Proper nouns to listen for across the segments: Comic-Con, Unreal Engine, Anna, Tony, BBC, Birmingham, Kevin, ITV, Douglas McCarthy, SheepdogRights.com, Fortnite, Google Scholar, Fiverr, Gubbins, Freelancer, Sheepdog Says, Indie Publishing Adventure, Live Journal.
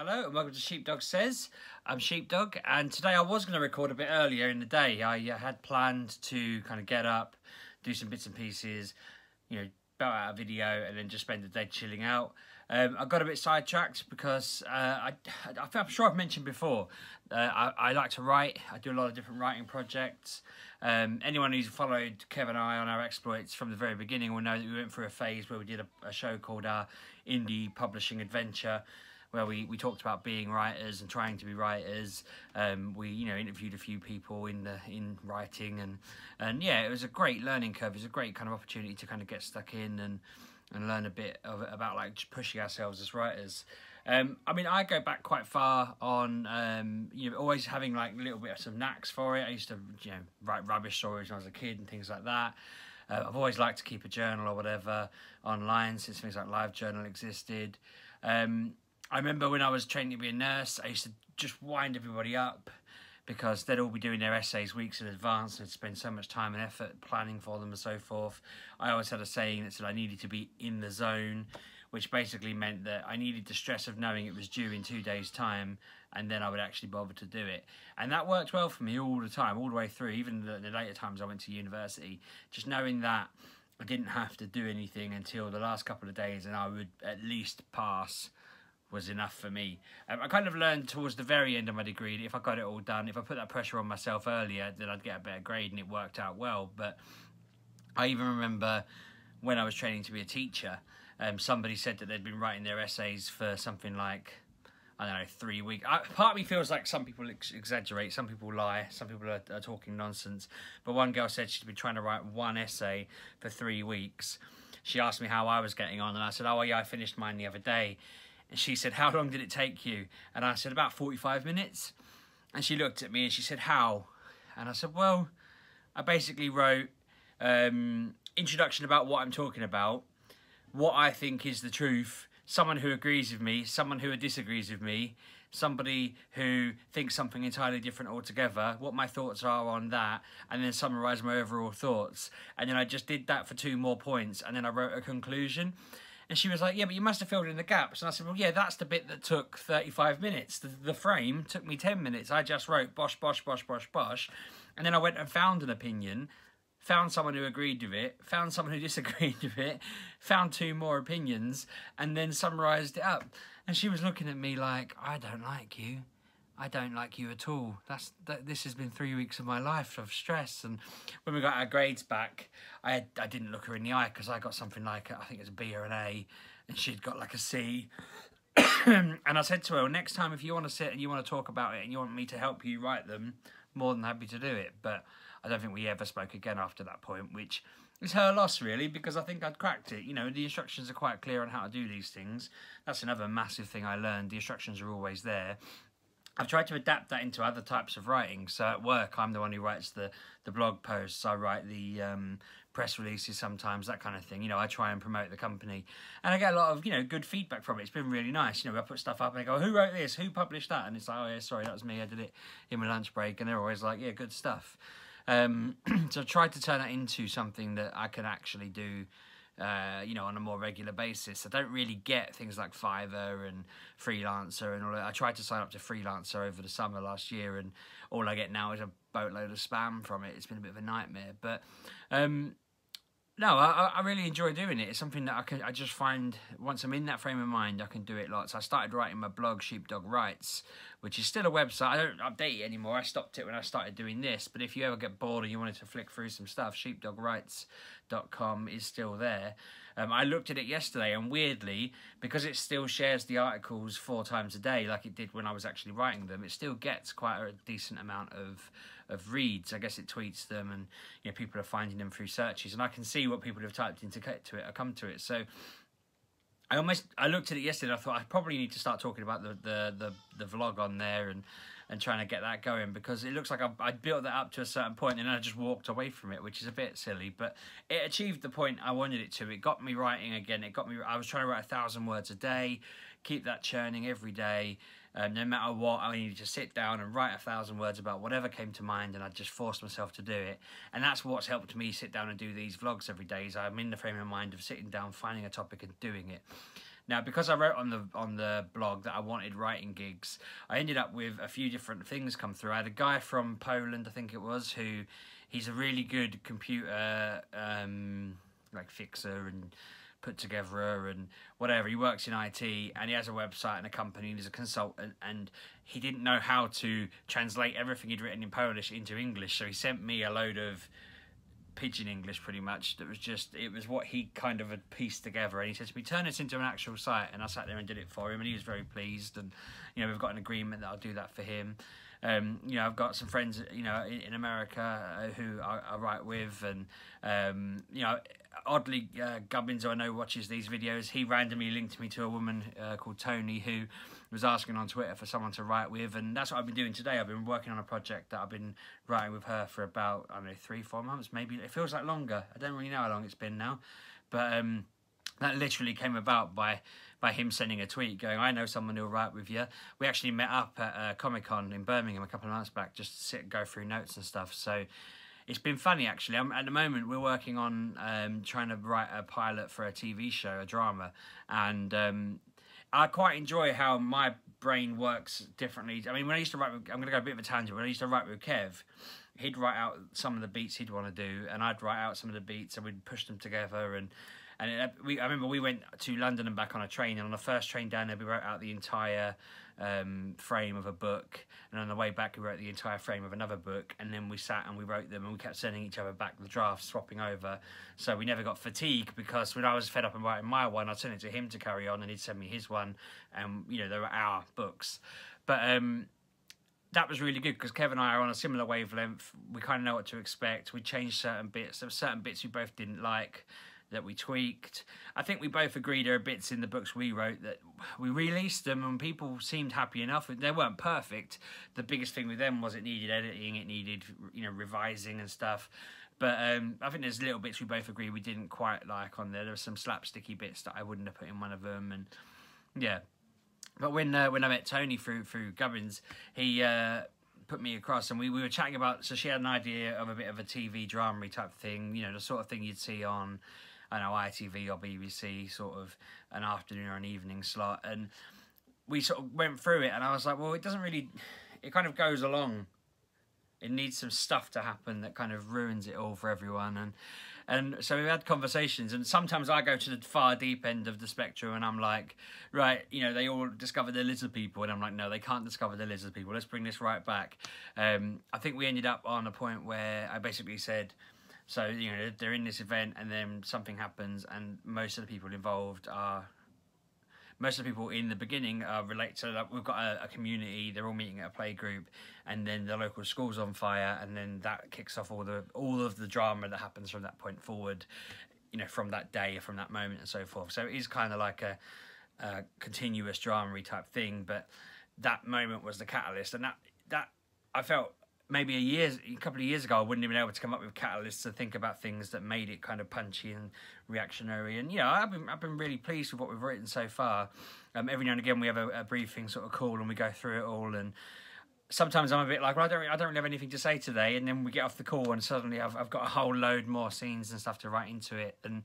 Hello and welcome to Sheepdog Says. I'm Sheepdog, and today I was going to record a bit earlier in the day. I had planned to kind of get up, do some bits and pieces, you know, belt out a video and then just spend the day chilling out. I got a bit sidetracked because I'm sure I've mentioned before, I like to write. I do a lot of different writing projects. Anyone who's followed Kevin and I on our exploits from the very beginning will know that we went through a phase where we did a show called our Indie Publishing Adventure, where we talked about being writers and trying to be writers. We interviewed a few people in writing, and yeah, it was a great learning curve. It was a great kind of opportunity to kind of get stuck in and learn a bit about like just pushing ourselves as writers. I mean, I go back quite far on always having like a little bit of some knacks for it. I used to write rubbish stories when I was a kid and things like that. I've always liked to keep a journal or whatever online since things like Live Journal existed. I remember when I was training to be a nurse, I used to just wind everybody up because they'd all be doing their essays weeks in advance and I'd spend so much time and effort planning for them and so forth. I always had a saying that said I needed to be in the zone, which basically meant that I needed the stress of knowing it was due in 2 days' time, and then I would actually bother to do it. And that worked well for me all the time, all the way through, even the later times I went to university, just knowing that I didn't have to do anything until the last couple of days and I would at least pass was enough for me. I kind of learned towards the very end of my degree that if I got it all done, if I put that pressure on myself earlier, then I'd get a better grade, and it worked out well. But I even remember when I was training to be a teacher, somebody said that they'd been writing their essays for something like, I don't know, 3 weeks. Part of me feels like some people exaggerate, some people lie, some people are talking nonsense. But one girl said she'd been trying to write one essay for 3 weeks. She asked me how I was getting on, and I said, oh yeah, I finished mine the other day. And she said, how long did it take you? And I said, about 45 minutes. And she looked at me and she said, how? And I said, well, I basically wrote introduction about what I'm talking about, what I think is the truth, someone who agrees with me, someone who disagrees with me, somebody who thinks something entirely different altogether, what my thoughts are on that, and then summarise my overall thoughts. And then I just did that for 2 more points, and then I wrote a conclusion. And she was like, yeah, but you must have filled in the gaps. And I said, well, yeah, that's the bit that took 35 minutes. The frame took me 10 minutes. I just wrote bosh, bosh, bosh, bosh, bosh. And then I went and found an opinion, found someone who agreed with it, found someone who disagreed with it, found 2 more opinions, and then summarised it up. And she was looking at me like, I don't like you. I don't like you at all. This has been 3 weeks of my life of stress. And when we got our grades back, I didn't look her in the eye because I got something like, I think it was a B or an A, and she'd got like a C. And I said to her, well, next time if you want to sit and you want to talk about it and you want me to help you write them, more than happy to do it. But I don't think we ever spoke again after that point, which is her loss really, because I think I'd cracked it. You know, the instructions are quite clear on how to do these things. That's another massive thing I learned. The instructions are always there. I've tried to adapt that into other types of writing. So at work, I'm the one who writes the blog posts. I write the press releases sometimes, that kind of thing. You know, I try and promote the company. And I get a lot of, good feedback from it. It's been really nice. You know, I put stuff up and they go, who wrote this? Who published that? And it's like, oh, yeah, sorry, that was me. I did it in my lunch break. And they're always like, yeah, good stuff. So I've tried to turn that into something that I can actually do on a more regular basis. I don't really get things like Fiverr and Freelancer and all that. I tried to sign up to Freelancer over the summer last year, and all I get now is a boatload of spam from it. It's been a bit of a nightmare, but I really enjoy doing it. It's something that I just find once I'm in that frame of mind, I can do it lots. I started writing my blog, Sheepdog Rights, which is still a website. I don't update it anymore. I stopped it when I started doing this, but if you ever get bored or you wanted to flick through some stuff, SheepdogRights.com is still there. I looked at it yesterday, and weirdly, because it still shares the articles 4 times a day like it did when I was actually writing them, it still gets quite a decent amount of reads. I guess it tweets them, and people are finding them through searches, and I can see what people have typed in to get to it or come to it. So I looked at it yesterday and I thought I probably need to start talking about the vlog on there and trying to get that going, because it looks like I built that up to a certain point and then I just walked away from it, which is a bit silly, but it achieved the point I wanted it to. It got me writing again. It got me. I was trying to write 1,000 words a day, keep that churning every day. No matter what, I needed to sit down and write 1,000 words about whatever came to mind, and I just forced myself to do it. And that's what's helped me sit down and do these vlogs every day, is I'm in the frame of mind of sitting down, finding a topic and doing it. Now, because I wrote on the blog that I wanted writing gigs, I ended up with a few different things come through. I had a guy from Poland, I think it was, who he's a really good computer like fixer and put togetherer and whatever. He works in IT and he has a website and a company and he's a consultant, and he didn't know how to translate everything he'd written in Polish into English, so he sent me a load of Pigeon English, pretty much. That was just, it was what he kind of had pieced together, and he said to me, turn this into an actual site, and I sat there and did it for him, and he was very pleased. And you know, we've got an agreement that I'll do that for him. You know, I've got some friends, you know, in America who I write with, and you know, oddly, Gubbins, who I know watches these videos, he randomly linked me to a woman called Tony, who was asking on Twitter for someone to write with, and that's what I've been doing today. I've been working on a project that I've been writing with her for about, I don't know, 3-4 months, maybe. It feels like longer. I don't really know how long it's been now, but that literally came about by him sending a tweet going, I know someone who'll write with you. We actually met up at Comic-Con in Birmingham a couple of months back just to sit and go through notes and stuff. So it's been funny, actually. At the moment, we're working on trying to write a pilot for a TV show, a drama, and I quite enjoy how my brain works differently. I mean, when I used to write, I'm going to go a bit of a tangent, when I used to write with Kev, he'd write out some of the beats he'd want to do, and I'd write out some of the beats, and we'd push them together, and I remember we went to London and back on a train, and on the first train down there, we wrote out the entire frame of a book, and on the way back, we wrote the entire frame of another book, and then we sat and we wrote them, and we kept sending each other back the drafts, swapping over, so we never got fatigued, because when I was fed up and writing my one, I'd send it to him to carry on, and he'd send me his one, and, you know, they were our books. But that was really good, because Kevin and I are on a similar wavelength. We kind of know what to expect. We changed certain bits. There were certain bits we both didn't like that we tweaked. I think we both agreed there are bits in the books we wrote that we released them and people seemed happy enough. They weren't perfect. The biggest thing with them was it needed editing, it needed, you know, revising and stuff. But I think there's little bits we both agreed we didn't quite like on there. There were some slapsticky bits that I wouldn't have put in one of them, and yeah. But when I met Tony through Gubbins, he put me across, and we were chatting about, so she had an idea of a bit of a TV drama-y type thing, you know, the sort of thing you'd see on, I know, ITV or BBC, sort of an afternoon or an evening slot. And we sort of went through it, and I was like, well, it doesn't really, it kind of goes along. It needs some stuff to happen that kind of ruins it all for everyone. And so we've had conversations, and sometimes I go to the far deep end of the spectrum, and I'm like, right, you know, they all discover their lizard people, and I'm like, no, they can't discover their lizard people. Let's bring this right back. I think we ended up on a point where I basically said, so, you know, they're in this event, and then something happens, and most of the people involved are, most of the people in the beginning relate to, like, we've got a community, they're all meeting at a play group, and then the local school's on fire, and then that kicks off all of the drama that happens from that point forward, you know, from that day, from that moment, and so forth. So it is kind of like a continuous drama-y type thing, but that moment was the catalyst, and that I felt, maybe a couple of years ago, I wouldn't have been able to come up with catalysts to think about things that made it kind of punchy and reactionary. And yeah, I've been really pleased with what we've written so far. Every now and again, we have a briefing sort of call, and we go through it all. And sometimes I'm a bit like, well, I don't really have anything to say today. And then we get off the call, and suddenly I've got a whole load more scenes and stuff to write into it. And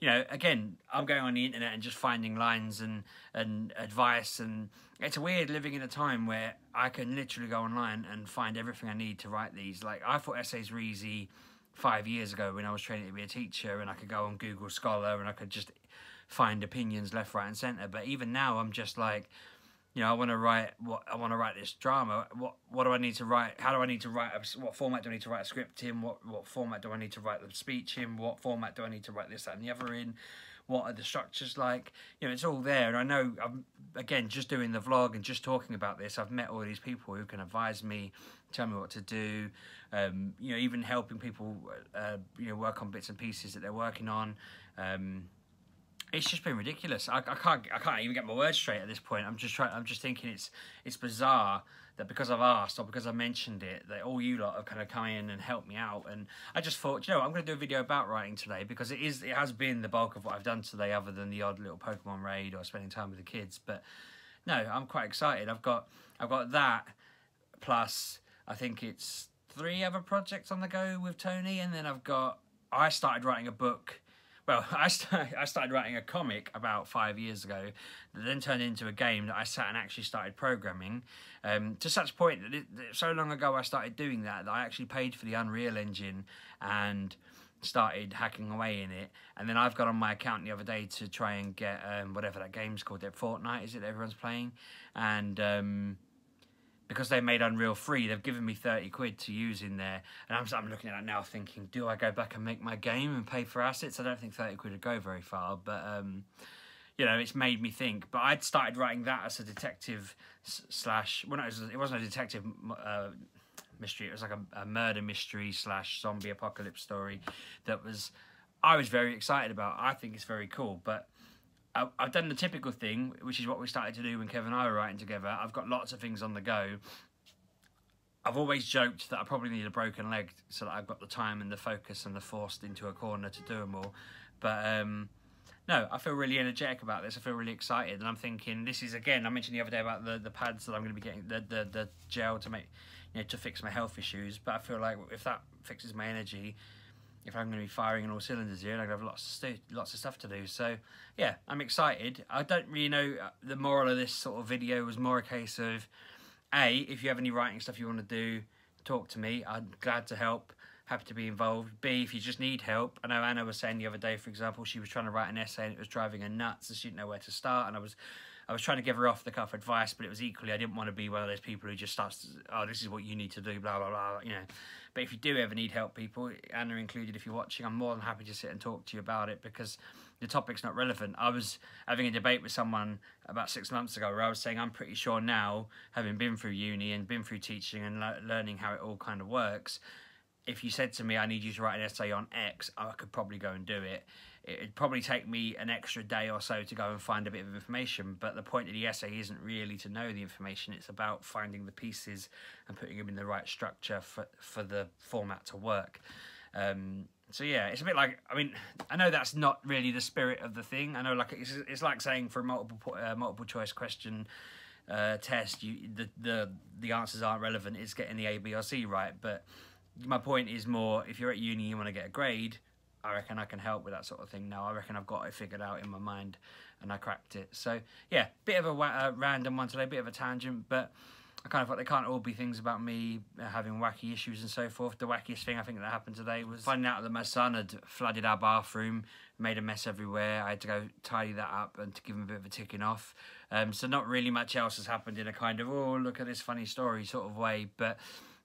you know, again, I'm going on the internet and just finding lines and advice, and it's weird living in a time where I can literally go online and find everything I need to write these. Like, I thought essays were easy 5 years ago when I was training to be a teacher, and I could go on Google Scholar and I could just find opinions left, right and centre. But even now, I'm just like, you know, I want to write this drama. What do I need to write? How do I need to write? What format do I need to write a script in? What format do I need to write the speech in? What format do I need to write this, that, and the other in? What are the structures like? You know, it's all there. And I know, again, just doing the vlog and just talking about this, I've met all these people who can advise me, tell me what to do. You know, even helping people, you know, work on bits and pieces that they're working on. It's just been ridiculous. I can't even get my words straight at this point. I'm just thinking it's bizarre that because I've asked or because I mentioned it, that all you lot have kind of come in and helped me out. And I just thought, you know, I'm going to do a video about writing today, because it has been the bulk of what I've done today, other than the odd little Pokemon raid or spending time with the kids. But no, I'm quite excited. I've got that, plus I think it's 3 other projects on the go with Tony, and then I started writing a book. Well, I started writing a comic about 5 years ago that then turned into a game that I sat and actually started programming, to such a point that so long ago I started doing that I actually paid for the Unreal Engine and started hacking away in it. And then I've got on my account the other day to try and get whatever that game's called, that Fortnite, is it, that everyone's playing? And because they made Unreal free, they've given me 30 quid to use in there. And I'm looking at it now thinking, do I go back and make my game and pay for assets? I don't think 30 quid would go very far, but you know, it's made me think. But I'd started writing that as a detective slash, well, no, it wasn't a detective mystery, it was like a murder mystery slash zombie apocalypse story that I was very excited about. I think it's very cool, but I've done the typical thing, which is what we started to do when Kevin and I were writing together. I've got lots of things on the go. I've always joked that I probably need a broken leg so that I've got the time and the focus and the forced into a corner to do them all. But no, I feel really energetic about this. I feel really excited, and I'm thinking this is, again, I mentioned the other day about the pads that I'm going to be getting, the gel to make, you know, to fix my health issues. But I feel like if that fixes my energy, if I'm going to be firing on all cylinders here, and I'm going to have lots of stuff to do. So yeah, I'm excited. I don't really know, the moral of this sort of video was more a case of, A, if you have any writing stuff you want to do, talk to me. I'm glad to help, happy to be involved. B, if you just need help, I know Anna was saying the other day, for example, she was trying to write an essay and it was driving her nuts and she didn't know where to start, and I was trying to give her off-the-cuff advice, but it was equally, I didn't want to be one of those people who just starts to, oh, this is what you need to do, blah, blah, blah, you know. But if you do ever need help, people, Anna included, if you're watching, I'm more than happy to sit and talk to you about it, because the topic's not relevant. I was having a debate with someone about 6 months ago where I was saying, I'm pretty sure now, having been through uni and been through teaching and learning how it all kind of works, if you said to me, I need you to write an essay on X, I could probably go and do it. It'd probably take me an extra day or so to go and find a bit of information, but the point of the essay isn't really to know the information, it's about finding the pieces and putting them in the right structure for the format to work. So yeah, it's a bit like, I mean, I know that's not really the spirit of the thing. I know, like, it's like saying for a multiple choice question test, the answers aren't relevant, it's getting the A, B or C right. But my point is more, if you're at uni and you want to get a grade, I reckon I can help with that sort of thing now. I reckon I've got it figured out in my mind and I cracked it. So yeah, bit of a random one today, bit of a tangent, but I kind of thought they can't all be things about me having wacky issues and so forth. The wackiest thing I think that happened today was finding out that my son had flooded our bathroom, made a mess everywhere. I had to go tidy that up and to give him a bit of a ticking off. So not really much else has happened in a kind of, oh, look at this funny story sort of way, but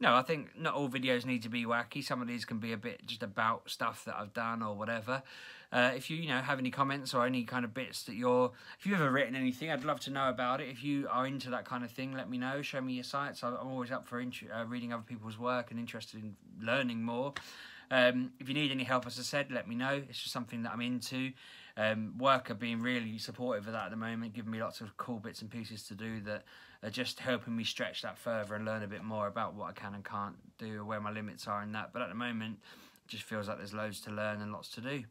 no, I think not all videos need to be wacky. Some of these can be a bit just about stuff that I've done or whatever. If you know, have any comments or any kind of bits that if you've ever written anything, I'd love to know about it. If you are into that kind of thing, let me know. Show me your sites. I'm always up for reading other people's work and interested in learning more. If you need any help, as I said, let me know. It's just something that I'm into. Work are being really supportive of that at the moment, giving me lots of cool bits and pieces to do that are just helping me stretch that further and learn a bit more about what I can and can't do, where my limits are in that. But at the moment, it just feels like there's loads to learn and lots to do.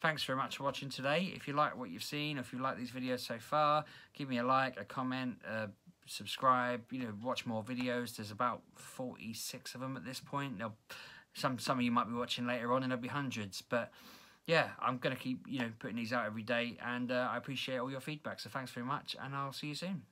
Thanks very much for watching today. If you like what you've seen, or if you like these videos so far, give me a like, a comment, subscribe, you know, watch more videos. There's about 46 of them at this point. Some of you might be watching later on and there'll be hundreds, but yeah, I'm going to keep, you know, putting these out every day, and I appreciate all your feedback. So thanks very much, and I'll see you soon.